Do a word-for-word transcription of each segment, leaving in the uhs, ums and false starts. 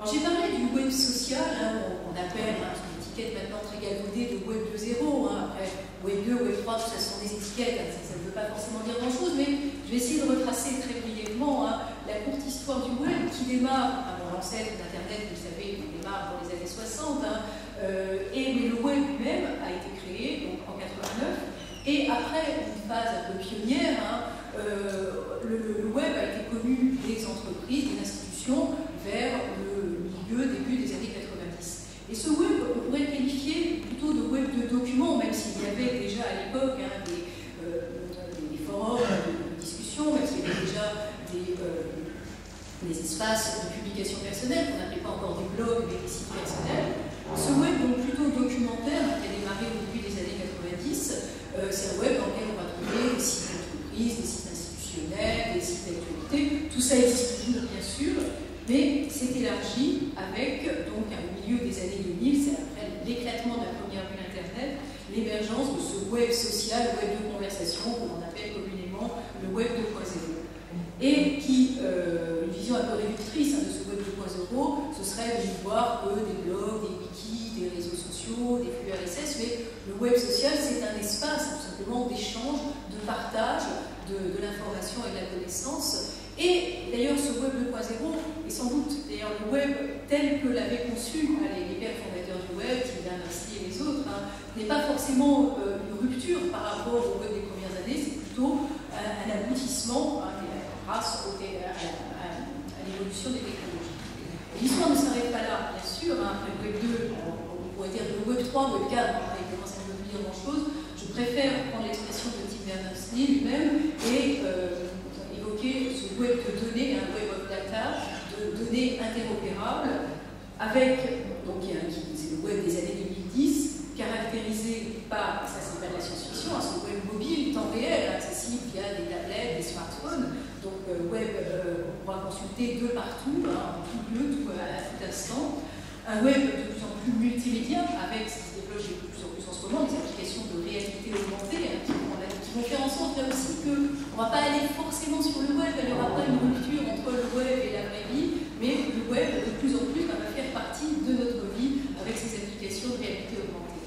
Alors j'ai parlé du web social, hein, on appelle, hein, une étiquette maintenant très galvaudée de web deux point zéro, hein, après web deux, web trois, tout ça sont des étiquettes, hein, ça ne veut pas forcément dire grand chose, mais je vais essayer de retracer très brièvement, hein, la courte histoire du web qui démarre, avant l'ancêtre d'Internet, vous savez, qui démarre dans les années soixante, hein, euh, et mais le web lui-même a été créé donc, en quatre-vingt-neuf, et après une phase un peu pionnière, hein, euh, le, le web a été connu des entreprises, des institutions, vers le milieu, début des années quatre-vingt-dix. Et ce web, on pourrait le qualifier plutôt de web de documents, même s'il y avait déjà à l'époque hein, des, euh, des forums de discussion, même s'il y avait déjà des, euh, des espaces de publication personnelle, qu'on n'appelait pas encore des blogs, mais des sites personnels. Ce web, donc plutôt documentaire, qui a démarré au début des années quatre-vingt-dix, euh, c'est un web dans lequel on va trouver des sites d'entreprise, des sites institutionnels, des sites d'actualité. Tout ça existe toujours, bien sûr. Mais c'est élargi avec, donc, au milieu des années deux mille, c'est après l'éclatement de la première bulle Internet, l'émergence de ce web social, web de conversation, qu'on appelle communément le web deux point zéro. Et qui, euh, une vision un peu réductrice hein, de ce web deux point zéro, ce serait de voir que des blogs, des wikis, des réseaux sociaux, des Q R S S, mais le web social, c'est un espace, tout simplement, d'échange, de partage, de, de l'information et de la connaissance. Et d'ailleurs, ce web deux point zéro est sans doute d'ailleurs le web tel que l'avaient conçu les, les pères fondateurs du web, Tim Berners-Lee et les autres, n'est pas forcément euh, une rupture par rapport au web des premières années, c'est plutôt euh, un aboutissement hein, grâce au, à, à, à, à l'évolution des technologies. L'histoire ne s'arrête pas là, bien sûr. Hein, après le web deux, on, on pourrait dire le web trois, le web quatre, on commence à nous dire grand-chose. Je préfère prendre l'expression de Tim Berners-Lee lui-même et euh, ce web de données, un web of data, de données interopérables, avec, donc c'est le web des années deux mille dix, caractérisé par, ça c'est pas de la science-fiction, hein, ce web mobile, temps réel, accessible via des tablettes, des smartphones, donc euh, web euh, on pourra consulter de partout, hein, en tout lieu, tout, à, à tout instant, un web de plus en plus multimédia, avec ce qui se développe de plus en plus en ce moment, des applications de réalité augmentée, hein, qui vont faire en sorte là aussi qu'on ne va pas aller forcément sur le web, il n'y aura pas une rupture entre le web et la vraie vie, mais le web de plus en plus va faire partie de notre vie avec ses applications de réalité augmentée.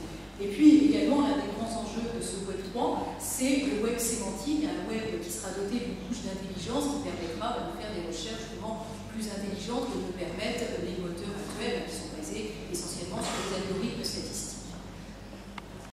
Et puis également, l'un des grands enjeux de ce web trois, c'est le web sémantique, un web qui sera doté d'une couche d'intelligence qui permettra de faire des recherches vraiment plus intelligentes que nous permettent les moteurs actuels qui sont basés essentiellement sur les algorithmes statistiques.